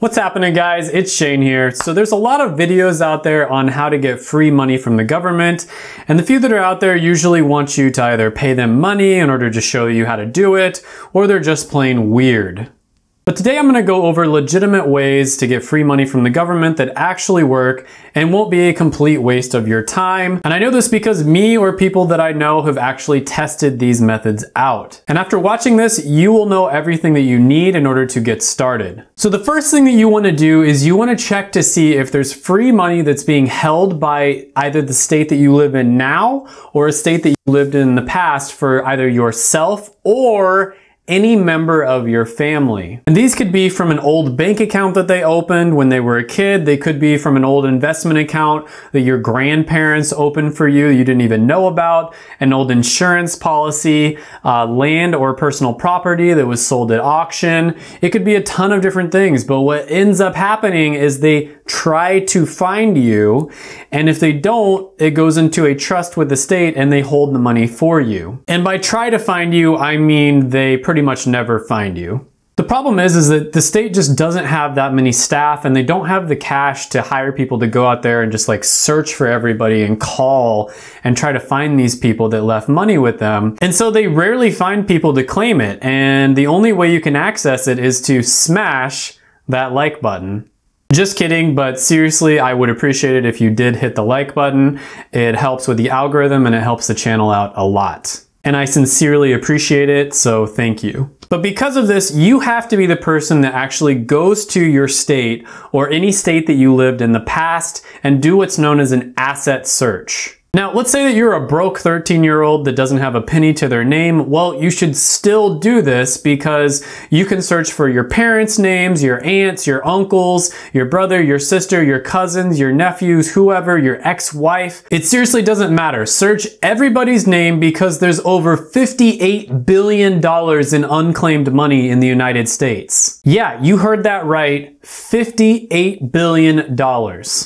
What's happening, guys? It's Shane here. So there's a lot of videos out there on how to get free money from the government, and the few that are out there usually want you to either pay them money in order to show you how to do it, or they're just plain weird. But today I'm going to go over legitimate ways to get free money from the government that actually work and won't be a complete waste of your time. And I know this because me or people that I know have actually tested these methods out. And after watching this, you will know everything that you need in order to get started. So the first thing that you want to do is you want to check to see if there's free money that's being held by either the state that you live in now or a state that you lived in the past for either yourself or any member of your family. And these could be from an old bank account that they opened when they were a kid. They could be from an old investment account that your grandparents opened for you didn't even know about, an old insurance policy, land or personal property that was sold at auction. It could be a ton of different things, but what ends up happening is they try to find you, and if they don't, it goes into a trust with the state and they hold the money for you. And by try to find you, I mean they pretty much never find you. The problem is that the state just doesn't have that many staff, and they don't have the cash to hire people to go out there and just like search for everybody and call and try to find these people that left money with them. And so they rarely find people to claim it, and the only way you can access it is to smash that like button. Just kidding, but seriously, I would appreciate it if you did hit the like button. It helps with the algorithm and it helps the channel out a lot. And I sincerely appreciate it, so thank you. But because of this, you have to be the person that actually goes to your state or any state that you lived in the past and do what's known as an asset search. Now, let's say that you're a broke 13-year-old that doesn't have a penny to their name. Well, you should still do this because you can search for your parents' names, your aunts, your uncles, your brother, your sister, your cousins, your nephews, whoever, your ex-wife. It seriously doesn't matter. Search everybody's name because there's over $58 billion in unclaimed money in the United States. Yeah, you heard that right. $58 billion.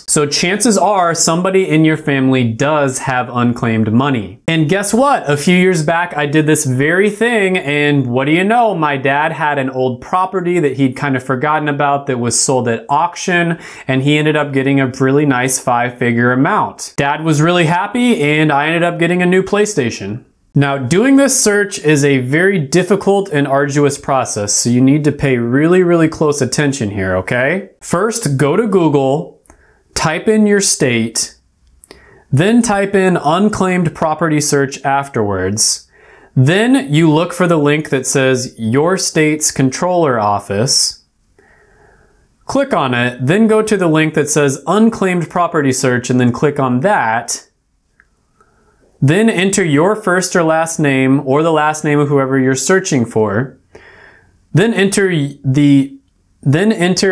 So chances are somebody in your family does have unclaimed money. And guess what? A few years back, I did this very thing, and what do you know? My dad had an old property that he'd kind of forgotten about that was sold at auction, and he ended up getting a really nice five-figure amount. Dad was really happy, and I ended up getting a new PlayStation. Now, doing this search is a very difficult and arduous process, so you need to pay really, really close attention here, okay? First, go to Google, type in your state, then type in unclaimed property search afterwards. Then you look for the link that says your state's controller office. Click on it, then go to the link that says unclaimed property search, and then click on that. Then enter your first or last name or the last name of whoever you're searching for. Then enter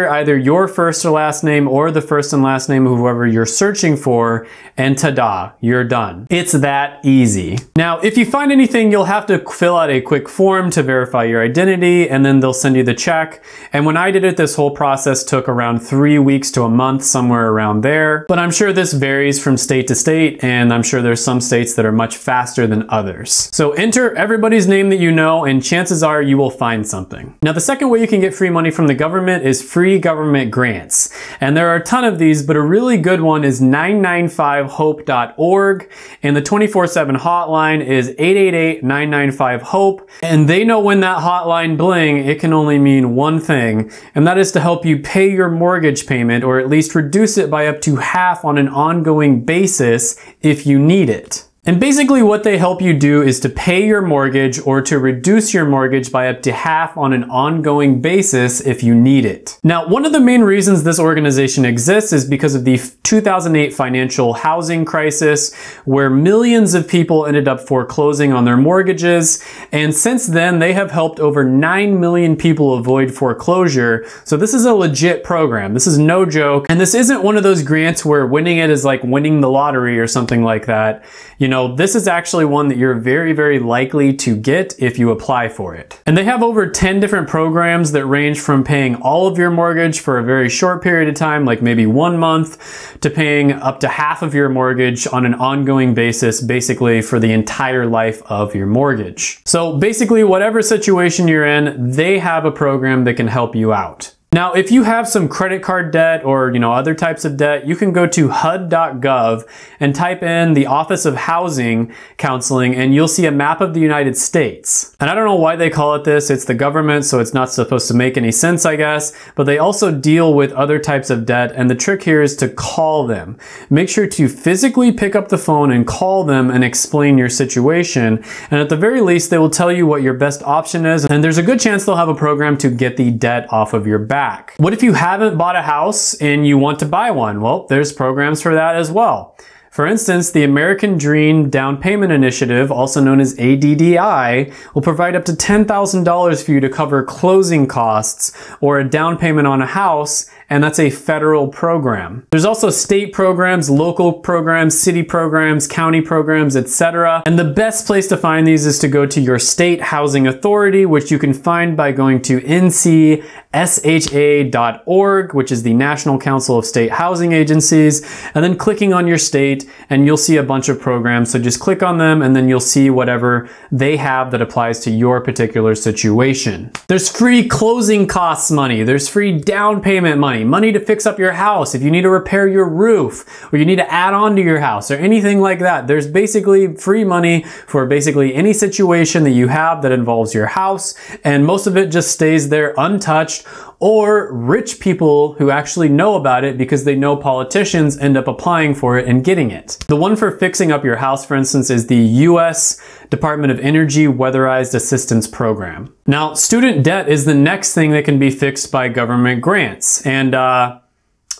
either your first or last name or the first and last name of whoever you're searching for, and ta-da, you're done. It's that easy. Now, if you find anything, you'll have to fill out a quick form to verify your identity, and then they'll send you the check. And when I did it, this whole process took around 3 weeks to a month, somewhere around there. But I'm sure this varies from state to state, and I'm sure there's some states that are much faster than others. So enter everybody's name that you know, and chances are you will find something. Now, the second way you can get free money from the government is free government grants. And there are a ton of these, but a really good one is 995hope.org, and the 24/7 hotline is 888-995-HOPE, and they know when that hotline bling, it can only mean one thing, and that is to help you pay your mortgage payment, or at least reduce it by up to half on an ongoing basis if you need it. And basically what they help you do is to pay your mortgage or to reduce your mortgage by up to half on an ongoing basis if you need it. Now, one of the main reasons this organization exists is because of the 2008 financial housing crisis, where millions of people ended up foreclosing on their mortgages. And since then, they have helped over 9 million people avoid foreclosure. So this is a legit program. This is no joke. And this isn't one of those grants where winning it is like winning the lottery or something like that. You know, this is actually one that you're very, very likely to get if you apply for it. And they have over 10 different programs that range from paying all of your mortgage for a very short period of time, like maybe 1 month, to paying up to half of your mortgage on an ongoing basis, basically for the entire life of your mortgage. So basically, whatever situation you're in, they have a program that can help you out. Now, if you have some credit card debt or other types of debt, you can go to HUD.gov and type in the Office of Housing Counseling, and you'll see a map of the United States. And I don't know why they call it this. It's the government, so it's not supposed to make any sense, I guess. But they also deal with other types of debt, and the trick here is to call them. Make sure to physically pick up the phone and call them and explain your situation. And at the very least, they will tell you what your best option is, and there's a good chance they'll have a program to get the debt off of your back. What if you haven't bought a house and you want to buy one? Well, there's programs for that as well. For instance, the American Dream Down Payment Initiative, also known as ADDI, will provide up to $10,000 for you to cover closing costs or a down payment on a house, and that's a federal program. There's also state programs, local programs, city programs, county programs, etc. And the best place to find these is to go to your state housing authority, which you can find by going to ncsha.org, which is the National Council of State Housing Agencies, and then clicking on your state, and you'll see a bunch of programs. So just click on them and then you'll see whatever they have that applies to your particular situation. There's free closing costs money. There's free down payment money, money to fix up your house if you need to repair your roof or you need to add on to your house or anything like that. There's basically free money for basically any situation that you have that involves your house, and most of it just stays there untouched, or rich people who actually know about it because they know politicians end up applying for it and getting it. The one for fixing up your house, for instance, is the US Department of Energy Weatherized Assistance Program. Now, student debt is the next thing that can be fixed by government grants, and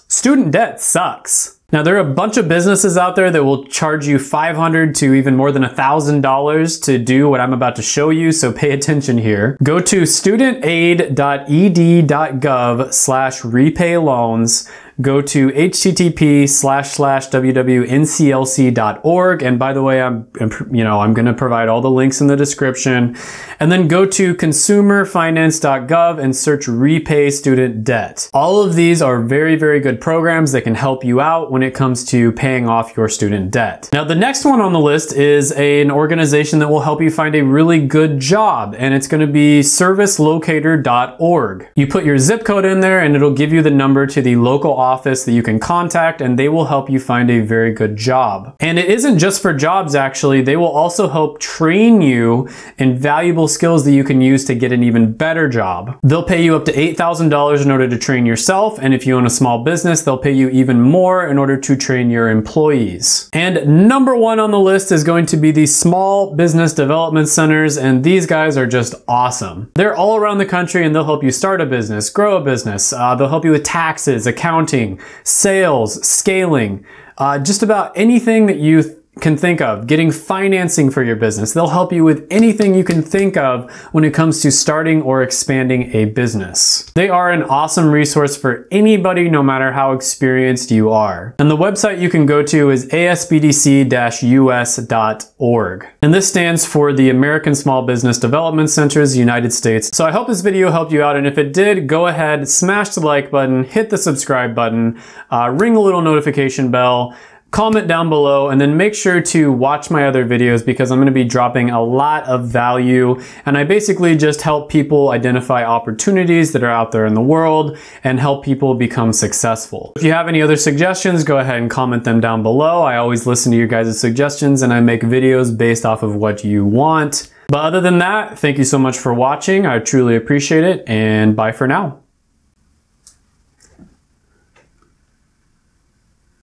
student debt sucks. Now, there are a bunch of businesses out there that will charge you $500 to even more than $1,000 to do what I'm about to show you, so pay attention here. Go to studentaid.ed.gov/repayloans, go to http://www.nclc.org, and by the way, I'm going to provide all the links in the description, and then go to consumerfinance.gov and search repay student debt. All of these are very, very good programs that can help you out when it comes to paying off your student debt. Now, the next one on the list is an organization that will help you find a really good job, and it's going to be servicelocator.org. You put your zip code in there and it'll give you the number to the local office that you can contact, and they will help you find a very good job. And it isn't just for jobs, actually. They will also help train you in valuable skills that you can use to get an even better job. They'll pay you up to $8,000 in order to train yourself, and if you own a small business, they'll pay you even more in order to train your employees. And number one on the list is going to be the Small Business Development Centers, and these guys are just awesome. They're all around the country, and they'll help you start a business, grow a business, they'll help you with taxes, accounting, sales, scaling, just about anything that you can think of, getting financing for your business. They'll help you with anything you can think of when it comes to starting or expanding a business. They are an awesome resource for anybody, no matter how experienced you are. And the website you can go to is asbdc-us.org. And this stands for the American Small Business Development Centers, United States. So I hope this video helped you out, and if it did, go ahead, smash the like button, hit the subscribe button, ring the little notification bell, comment down below, and then make sure to watch my other videos because I'm going to be dropping a lot of value, and I basically just help people identify opportunities that are out there in the world and help people become successful. If you have any other suggestions, go ahead and comment them down below. I always listen to your guys' suggestions, and I make videos based off of what you want. But other than that, thank you so much for watching. I truly appreciate it, and bye for now.